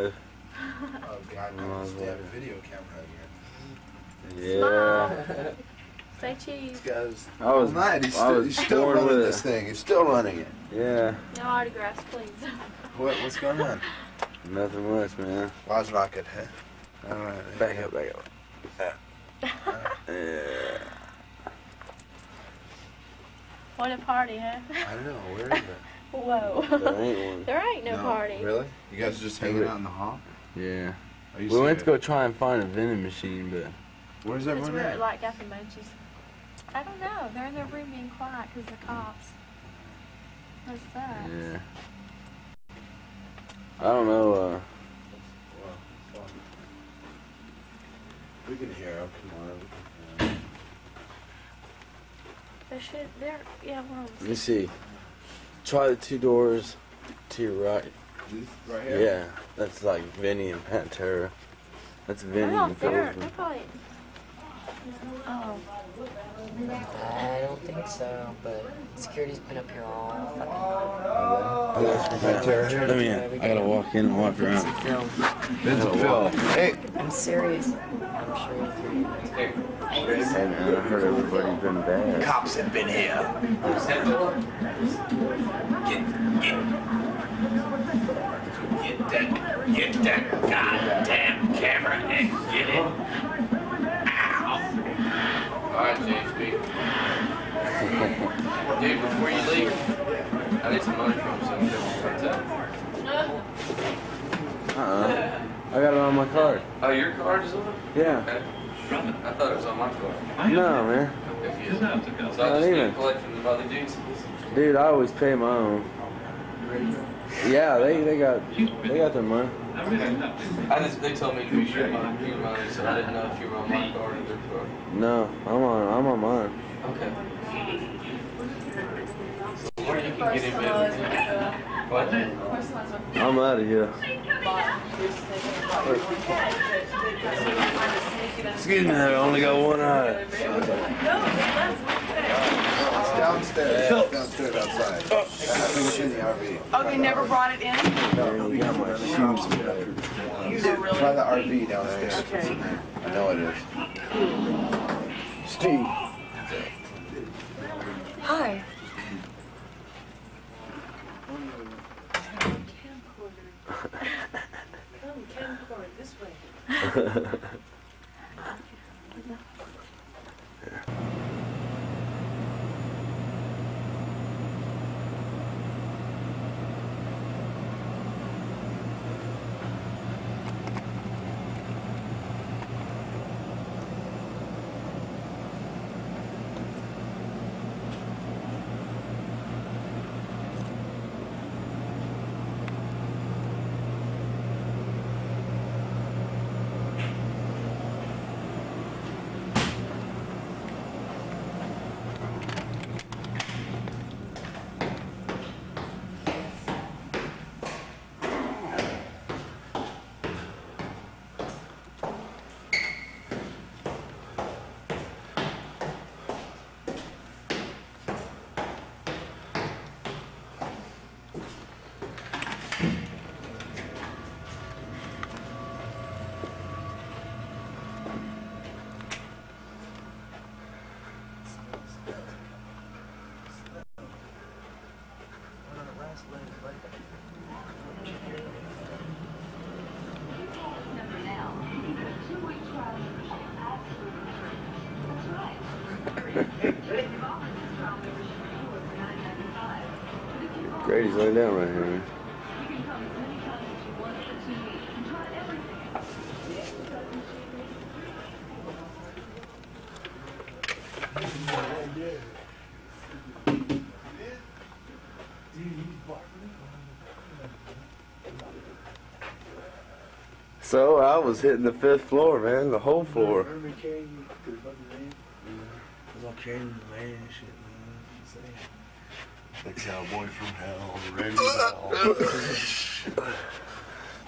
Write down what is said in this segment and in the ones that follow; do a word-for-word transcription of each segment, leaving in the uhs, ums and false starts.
Oh God, no, I'm stabbing a video camera again. Yeah. Say cheese. Guys, I was not. He's still, he's still running this thing. He's still running it. Yeah. No autographs, please. What? What's going on? Nothing much, man. Why's rocket, huh? All right. Back yeah. up, back up. Yeah. Yeah. What a party, huh? I don't know. Where is it? Whoa. There ain't one. There ain't no, no party. Really? You guys are just hanging out in the hall? Yeah. We went to go try and find a vending machine, but... Where's everyone at? Because we're like got the munchies. I don't know. They're in their room being quiet because the cops. That sucks. Yeah. I don't know, uh... Well, well, we can hear them. Come on. Yeah. They should... They're... Yeah, we're on the... Let me see. Try the two doors to your right. This right here? Yeah, that's like Vinnie and Pantera. That's Vinnie and Pantera. They're probably... Oh. I don't think so, but security's been up here all fucking time. Pantera. Let me in. I gotta walk in and walk around. It's a Phil. Hey! I'm serious. I'm sure you're through. Hey, man, I heard everybody's been bad. Cops have been here. Get, get, get that, get that goddamn camera and get it. Ow! Alright, J H B. Dude, before you leave, I need some money from someone that comes out. Uh-uh. I got it on my card. Oh, your card is on it? Yeah. Okay. I thought it was on my card. No, man. Okay, so I just Not need even. to collect from the other dudes? Dude, I always pay my own. Yeah, they, they got they got their money. Okay. I just, they told me to be sure you were mine, so I didn't know if you were on my card or their card. No, I'm on I'm on mine. Okay. So where you can get it better. What? I'm out of here. Excuse me, I only got one eye. It's downstairs. It's downstairs outside. It's in the R V. Okay, never brought it in? No, we got my shoes. Try the R V downstairs. Okay. I know it is. Steve. Hi. Grady's laying down right here, man. So I was hitting the fifth floor, man, the whole floor. Carrying the man and shit, man. The cowboy from hell, the radio.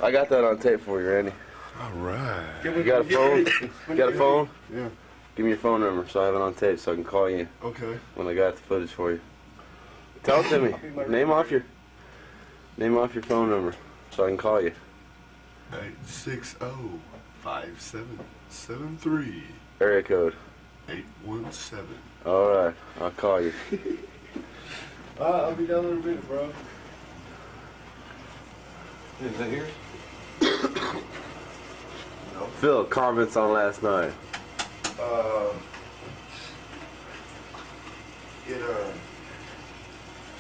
I got that on tape for you, Randy. All right. You got a phone? You got a phone? Yeah. Give me your phone number so I have it on tape so I can call you. Okay. When I got the footage for you. Tell it to me. Name off your, name off your phone number so I can call you. eight six zero, five seven seven three. Area code. eight one seven. Alright, I'll call you. Alright, I'll be down in a minute, bro. Is that here? No. Phil, comments on last night. Uh, it, uh,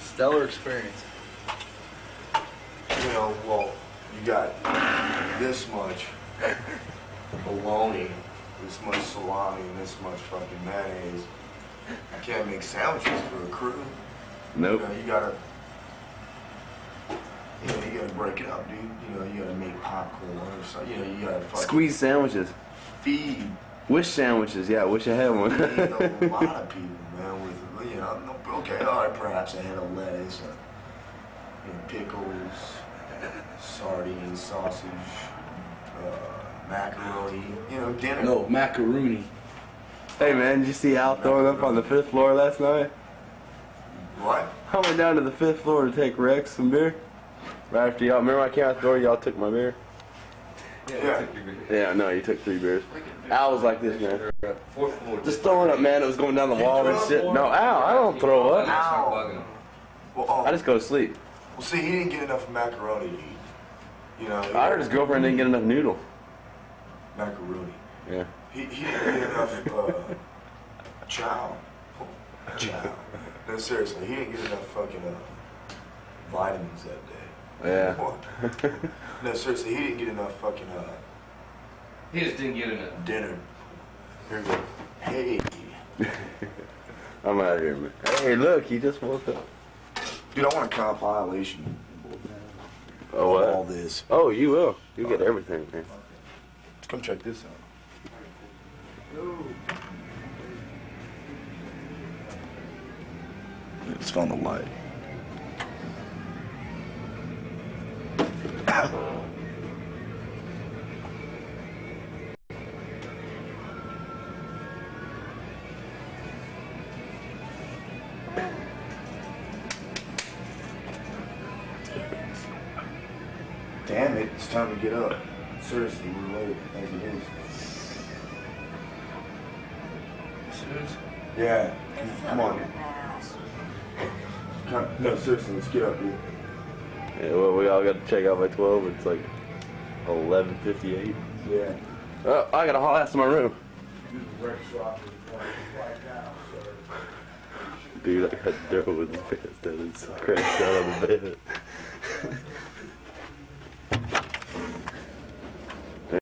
stellar experience. You know, well, you got this much bologna, this much salami, and this much fucking mayonnaise. You can't make sandwiches for a crew. Nope. You know, you gotta, you know, you gotta break it up, dude. You know, you gotta make popcorn or something. You know, you gotta fucking squeeze sandwiches. Feed. Wish sandwiches, yeah. I wish I had one. I mean, a lot of people, man. With you know, okay, all right, perhaps I had a lettuce, uh, you know, pickles, sardine, sausage, uh, macaroni. You know, dinner. No macaroni. Hey, man, did you see Al throwing up on the fifth floor last night? What? I went down to the fifth floor to take Rex some beer. Right after y'all, remember I came out the door, y'all took my beer. Yeah, yeah. yeah, no, you took three beers. Al was like this, man. Just throwing up, man. It was going down the wall and shit. No, Al, I don't throw up. I just go to sleep. Well, see, he didn't get enough macaroni to eat. You know, I heard his girlfriend didn't get enough noodle. Macaroni. Yeah. He, he didn't get enough uh, chow. Chow. No, seriously, he didn't get enough fucking uh, vitamins that day. Yeah. No, seriously, he didn't get enough fucking, uh... He just didn't get enough. Dinner. Here we go. Hey. I'm out of here, man. Hey, look, he just woke up. Dude, I want a compilation. Oh, what? All this. Oh, you will. You get everything, man. Let's come check this out. Oh. Let's find the light. Damn it, it's time to get up. Seriously, we're late as it is. Seriously? Yeah, come on. Come, no, seriously, let's get up, dude. Yeah, well, we all got to check out by twelve. It's like eleven fifty-eight. Yeah. Oh, I got to haul ass to my room. Dude, I got to throw with the pants down and crash out on the bed.